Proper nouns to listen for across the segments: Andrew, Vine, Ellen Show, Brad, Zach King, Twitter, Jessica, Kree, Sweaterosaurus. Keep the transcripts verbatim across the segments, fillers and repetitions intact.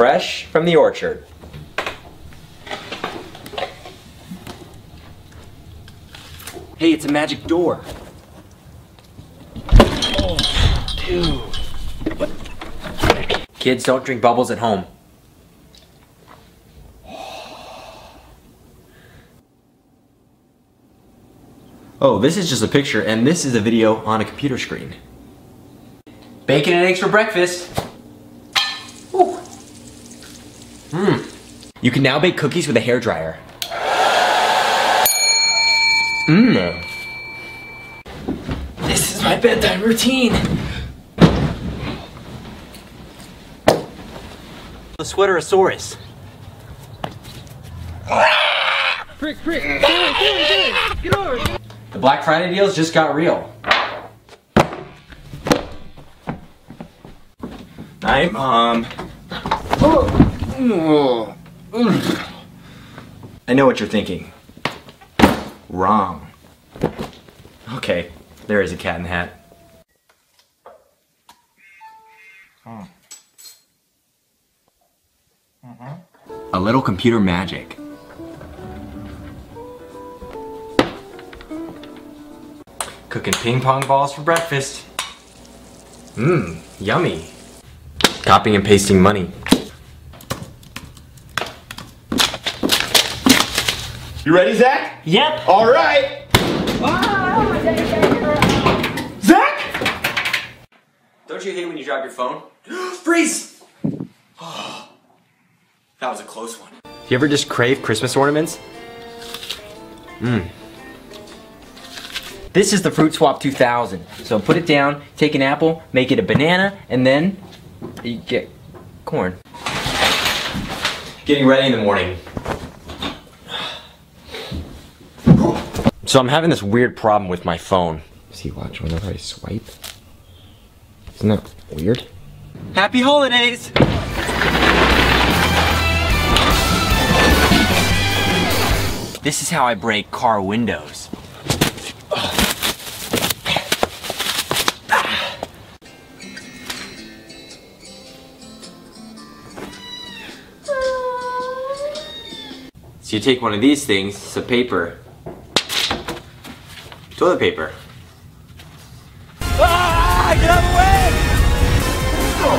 fresh from the orchard. Hey, it's a magic door. Oh, dude. What? Kids, don't drink bubbles at home. Oh, this is just a picture, and this is a video on a computer screen. Bacon and eggs for breakfast. Ooh. Mmm. You can now bake cookies with a hairdryer. Mmm. This is my bedtime routine. The Sweaterosaurus. Prick, prick. Get over, get over, get over. The Black Friday deals just got real. Night, Mom. I know what you're thinking. Wrong. Okay, there is a cat in the hat. Mm. Mm-hmm. A little computer magic. Cooking ping pong balls for breakfast. Mmm, yummy. Copying and pasting money. You ready, Zach? Yep. All right. Ah! Zach! Don't you hate when you drop your phone? Freeze! Oh, that was a close one. Do you ever just crave Christmas ornaments? Mmm. This is the Fruit Swap two thousand. So put it down, take an apple, make it a banana, and then you get corn. Getting ready in the morning. So I'm having this weird problem with my phone. See, watch, whenever I swipe. Isn't that weird? Happy holidays! This is how I break car windows. So you take one of these things, it's a paper. Toilet paper. Ah, get out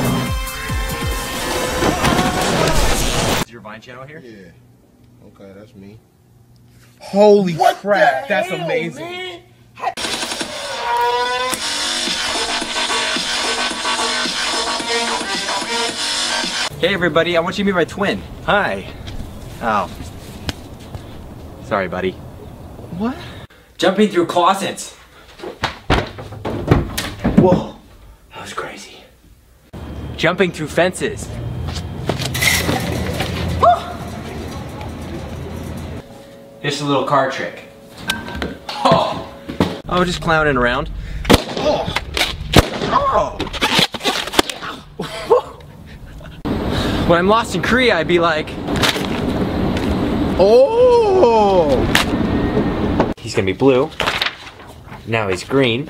of the way! Oh. Is your Vine channel here? Yeah. Okay, that's me. Holy what crap, that's hell, amazing. Man? Hey everybody, I want you to meet my twin. Hi. Oh. Sorry, buddy. What? Jumping through closets. Whoa, that was crazy. Jumping through fences. Woo! Here's a little car trick. Oh, oh, just clowning around. Oh, oh. When I'm lost in Kree, I'd be like, oh! He's gonna be blue, now he's green,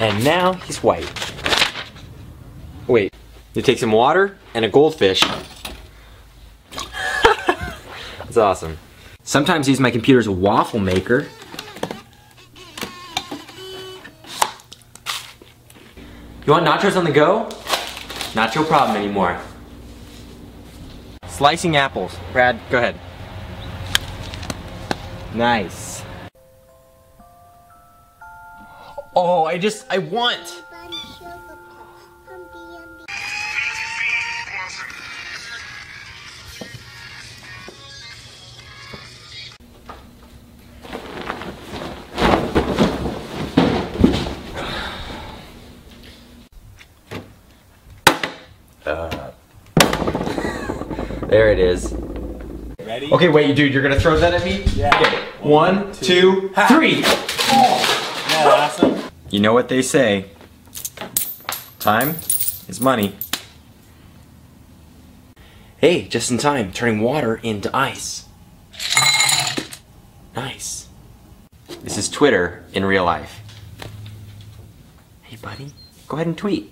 and now he's white. Wait, you take some water and a goldfish. That's awesome. Sometimes I use my computer's waffle maker. You want nachos on the go? Not your problem anymore. Slicing apples. Brad, go ahead. Nice. Oh, I just, I want. Uh, there it is. Ready? Okay, wait, dude, you're gonna throw that at me? Yeah. Okay. One, two, two three! Oh. Yeah, awesome. You know what they say. Time is money. Hey, just in time, turning water into ice. Nice. This is Twitter in real life. Hey, buddy, go ahead and tweet.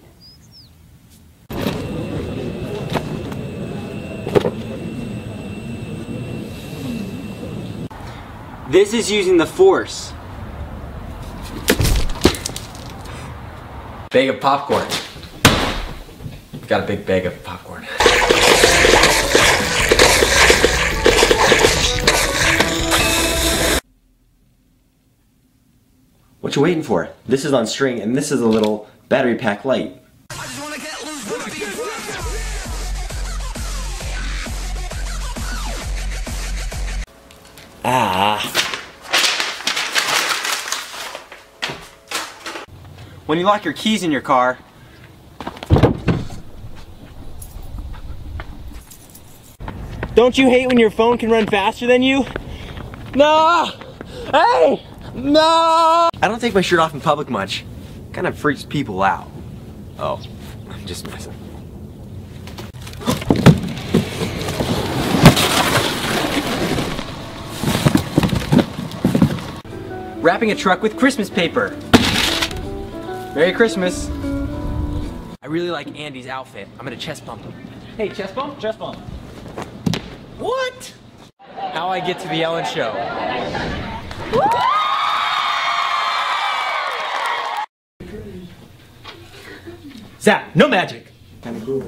This is using the force. Bag of popcorn. Got a big bag of popcorn. What you waiting for? This is on string and this is a little battery pack light. Ah. When you lock your keys in your car, don't you hate when your phone can run faster than you? No! Hey! No! I don't take my shirt off in public much. Kind of freaks people out. Oh, I'm just messing. Wrapping a truck with Christmas paper. Merry Christmas. I really like Andy's outfit. I'm gonna chest bump him. Hey, chest bump? Chest bump. What? How I get to the Ellen Show. Zach, no magic. Kinda cool.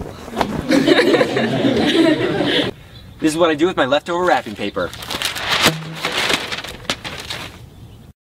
This is what I do with my leftover wrapping paper.